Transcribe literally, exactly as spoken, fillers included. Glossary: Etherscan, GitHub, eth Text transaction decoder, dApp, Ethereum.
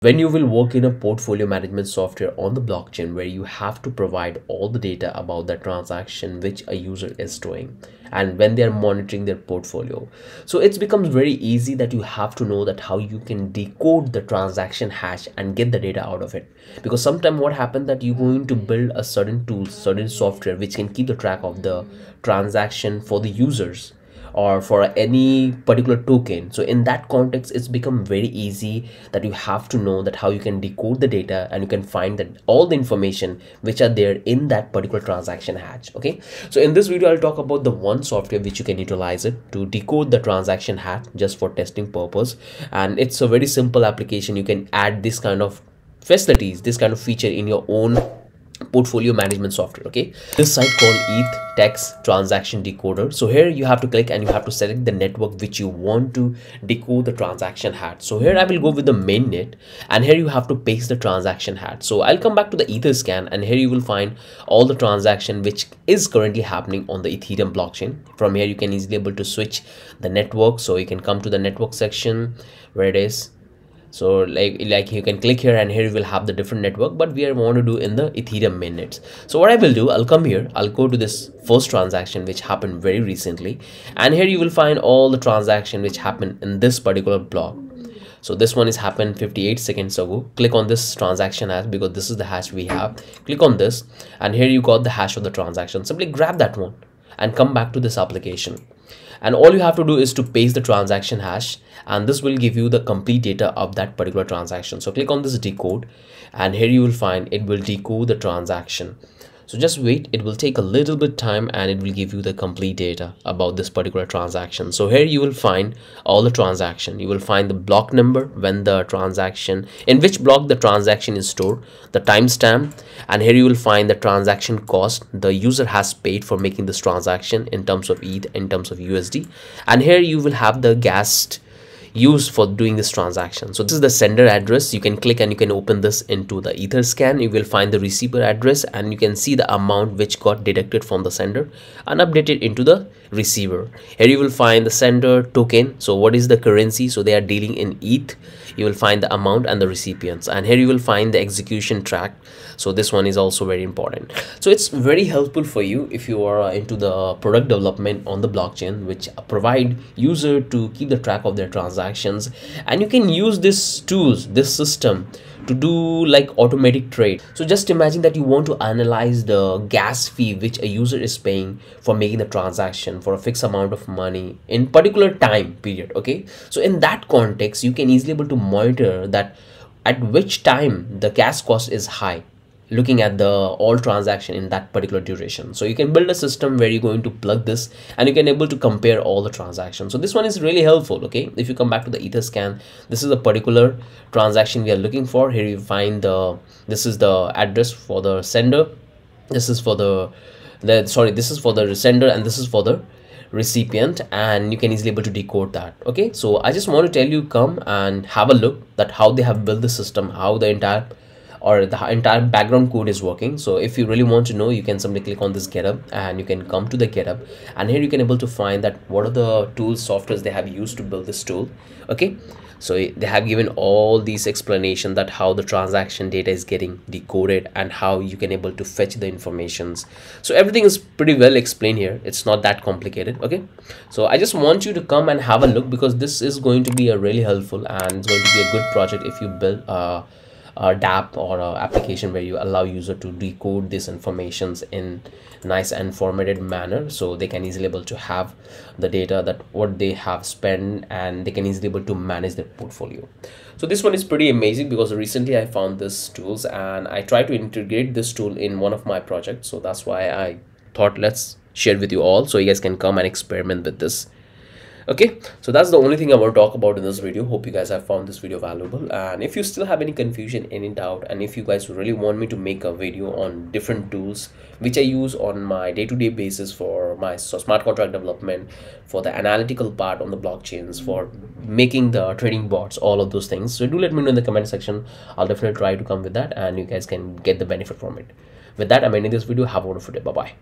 When you will work in a portfolio management software on the blockchain where you have to provide all the data about the transaction which a user is storing and when they are monitoring their portfolio. So it becomes very easy that you have to know that how you can decode the transaction hash and get the data out of it. Because sometimes what happens that you're going to build a certain tool, certain software which can keep the track of the transaction for the users or for any particular token. So in that context, it's become very easy that you have to know that how you can decode the data and you can find that all the information which are there in that particular transaction hash. Okay, so in this video I'll talk about the one software which you can utilize it to decode the transaction hash just for testing purpose, and it's a very simple application. You can add this kind of facilities, this kind of feature in your own portfolio management software. Okay, this site called eth Text Transaction Decoder. So here you have to click and you have to select the network which you want to decode the transaction hash. So here I will go with the mainnet, and here you have to paste the transaction hash. So I'll come back to the Etherscan, and here you will find all the transaction which is currently happening on the Ethereum blockchain. From here you can easily able to switch the network, so you can come to the network section where it is. So like like you can click here, and here you will have the different network, but we are want to do in the Ethereum mainnet. So what I will do, I'll come here, I'll go to this first transaction which happened very recently, and here you will find all the transaction which happened in this particular block. So this one is happened fifty-eight seconds ago. Click on this transaction hash because this is the hash we have. Click on this, and here you got the hash of the transaction. Simply grab that one and come back to this application, and all you have to do is to paste the transaction hash, and this will give you the complete data of that particular transaction. So click on this decode, and here you will find it will decode the transaction. So just wait, it will take a little bit time, and it will give you the complete data about this particular transaction. So here you will find all the transaction. You will find the block number, when the transaction, in which block the transaction is stored, the timestamp, and here you will find the transaction cost the user has paid for making this transaction in terms of E T H, in terms of U S D, and here you will have the gas used for doing this transaction. So this is the sender address. You can click and you can open this into the Etherscan. You will find the receiver address, and you can see the amount which got deducted from the sender and updated into the receiver. Here you will find the sender token, so what is the currency, so they are dealing in E T H. You will find the amount and the recipients, and here you will find the execution track. So this one is also very important. So it's very helpful for you if you are into the product development on the blockchain, which provide user to keep the track of their transactions. Actions, and you can use this tools, this system to do like automatic trade. So just imagine that you want to analyze the gas fee which a user is paying for making the transaction for a fixed amount of money in particular time period. Okay, so in that context you can easily able to monitor that at which time the gas cost is high, looking at the all transaction in that particular duration. So you can build a system where you're going to plug this, and you can able to compare all the transactions. So this one is really helpful. Okay, if you come back to the Etherscan, this is a particular transaction we are looking for. Here you find the, this is the address for the sender, this is for the, the sorry this is for the sender, and this is for the recipient, and you can easily able to decode that. Okay, so I just want to tell you, come and have a look that how they have built the system, how the entire or the entire background code is working. So if you really want to know, you can simply click on this GitHub, and you can come to the GitHub, and here you can able to find that what are the tools, softwares they have used to build this tool. Okay, so they have given all these explanation that how the transaction data is getting decoded and how you can able to fetch the informations. So everything is pretty well explained here. It's not that complicated. Okay, so I just want you to come and have a look, because this is going to be a really helpful, and it's going to be a good project if you build uh a dApp or a application where you allow user to decode these informations in nice and formatted manner, so they can easily able to have the data that what they have spent, and they can easily able to manage their portfolio. So this one is pretty amazing, because recently I found this tools, and I tried to integrate this tool in one of my projects. So that's why I thought let's share with you all, so you guys can come and experiment with this. Okay, so that's the only thing I want to talk about in this video. Hope you guys have found this video valuable, and if you still have any confusion, any doubt, and if you guys really want me to make a video on different tools which I use on my day-to-day basis for my smart contract development, for the analytical part on the blockchains, for making the trading bots, all of those things, so do let me know in the comment section. I'll definitely try to come with that, and you guys can get the benefit from it. With that, I'm ending this video. Have a wonderful day. Bye bye.